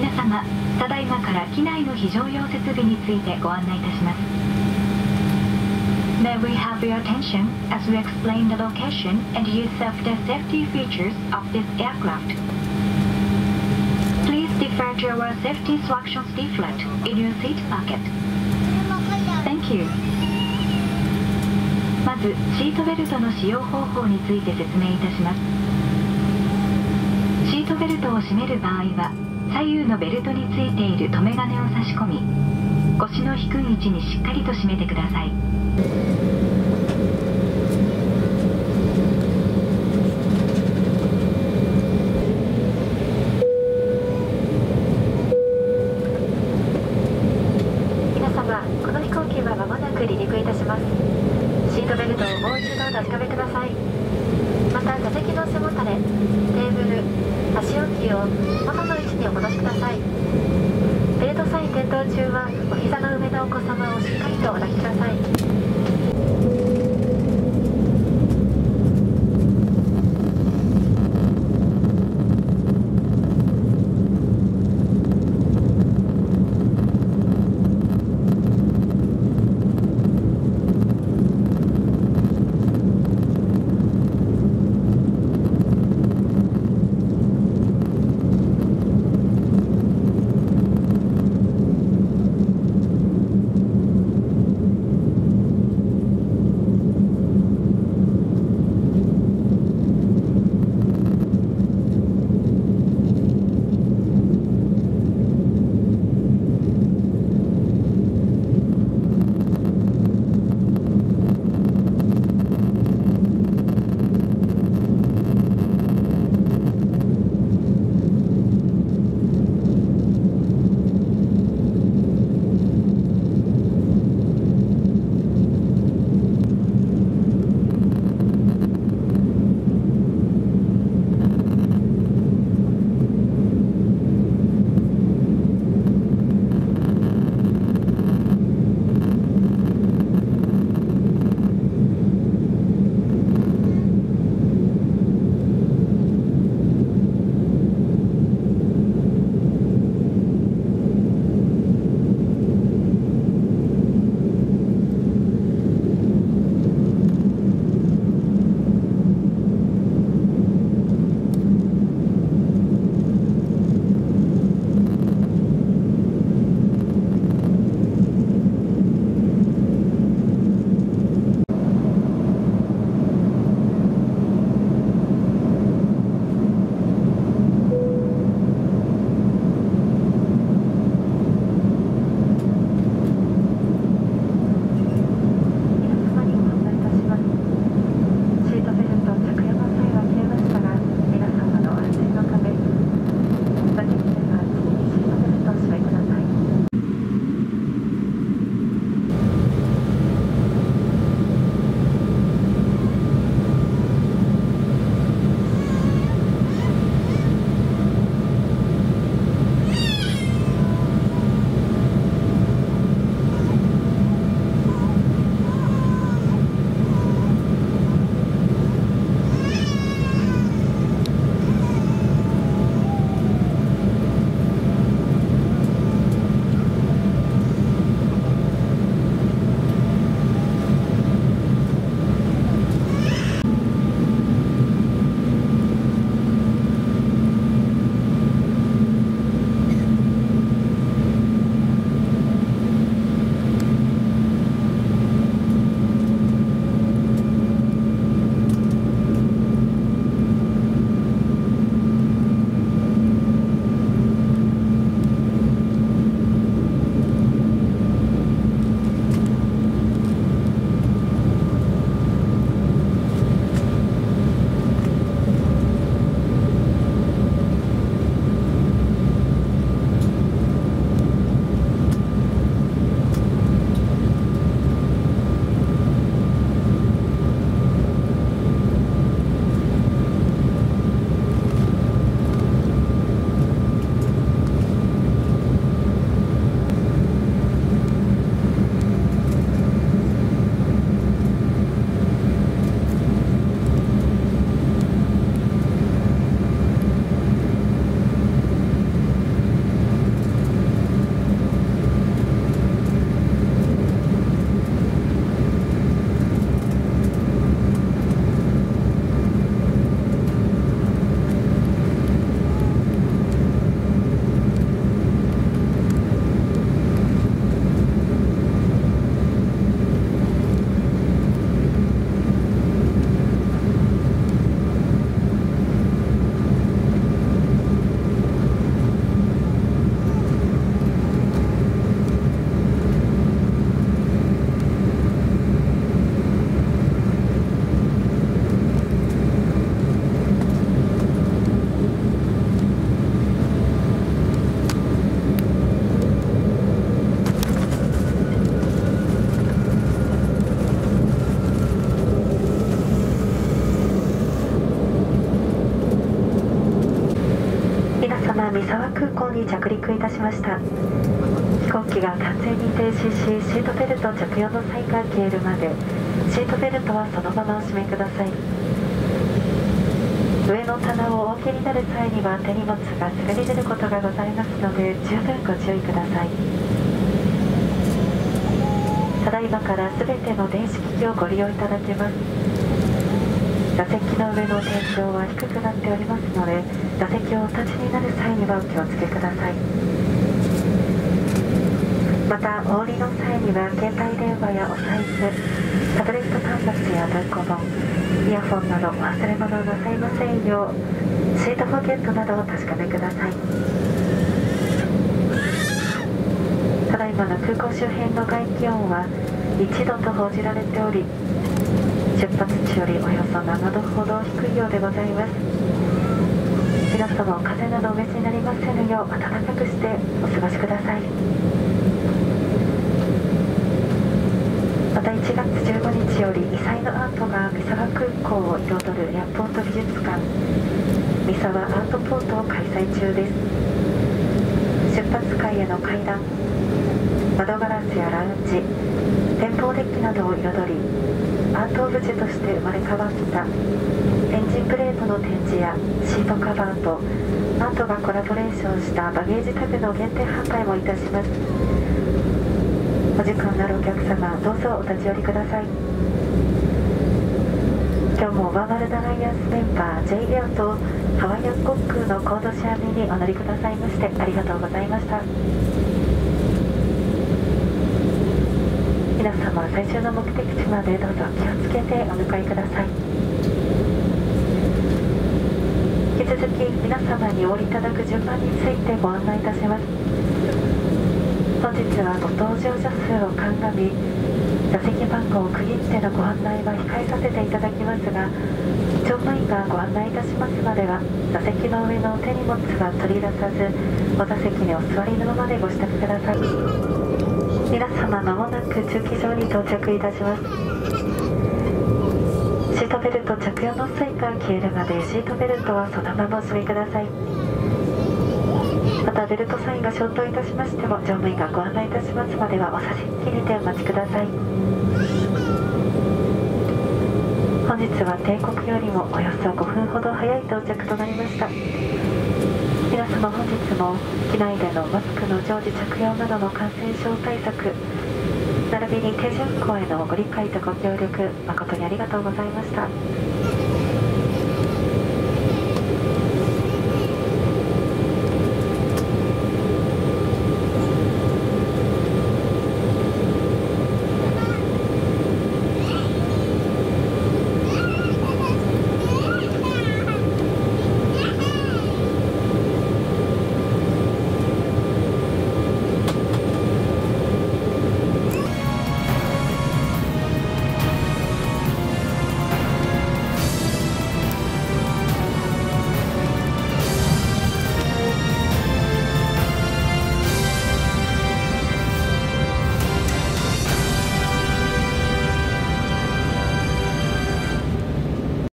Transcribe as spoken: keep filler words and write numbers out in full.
皆様、ただいまから機内の非常用設備についてご案内いたします。 May we have your attention as we explain the location and use of the safety features of this aircraft. Please defer to our safety instructions leaflet in your seat pocket. Thank you. まず、シートベルトの使用方法について説明いたします。シートベルトを締める場合は、左右のベルトについている留め金を差し込み、腰の低い位置にしっかりと締めてください。 皆様、この飛行機はまもなく離陸いたします。シートベルトをもう一度お確かめください。また、座席の背もたれ、テーブル、足置きを元の位置にお戻しください。ベルトサイン点灯中はお膝の上のお子様をしっかりとお抱きください。方に着陸いたしました。飛行機が完全に停止し、シートベルト着用のサインが消えるまでシートベルトはそのままお締めください。上の棚をお開けになる際には手荷物が滑り出ることがございますので十分ご注意ください。ただいまから全ての電子機器をご利用いただけます。座席の上の天井は低くなっておりますので、座席をお立ちになる際にはお気をつけください。また、お降りの際には携帯電話やお財布、タブレット端末や文庫本、イヤホンなどお忘れ物をなさいませんよう、シートポケットなどをお確かめください。ただいまの空港周辺の外気温はいちどと報じられており、出発地よりおよそななどほど低いようでございます。皆様、お風邪などお召しになりませぬよう暖かくしてお過ごしください。またいちがつじゅうごにちより遺彩のアートが三沢空港を彩るエアポート美術館三沢アートポートを開催中です。出発階への階段、窓ガラスやラウンジ、展望デッキなどを彩り、アートオブジェとして生まれ変わったエンジンプレートの展示やシートカバーとアートがコラボレーションしたバゲージタグの限定販売もいたします。お時間のあるお客様、どうぞお立ち寄りください。今日もワーマルダライアンスメンバー ジェイエー とハワイアン航空のコードシェア便にお乗りくださいましてありがとうございました。皆様、最終の目的地までどうぞ気をつけてお迎えください。引き続き皆様にお降りいただく順番についてご案内いたします。本日はご搭乗者数を鑑み、座席番号を区切ってのご案内は控えさせていただきますが、乗務員がご案内いたしますまでは座席の上の手荷物は取り出さず、お座席にお座りのままでご支度ください。皆様、まもなく駐機場に到着いたします。シートベルト着用の際が消えるまでシートベルトはそのままお締めください。また、ベルトサインが消灯いたしましても乗務員がご案内いたしますまではお差し引きにてお待ちください。本日は定刻よりもおよそごふんほど早い到着となりました。皆様、本日も機内でのマスクの常時着用などの感染症対策並びに定時運航へのご理解とご協力、誠にありがとうございました。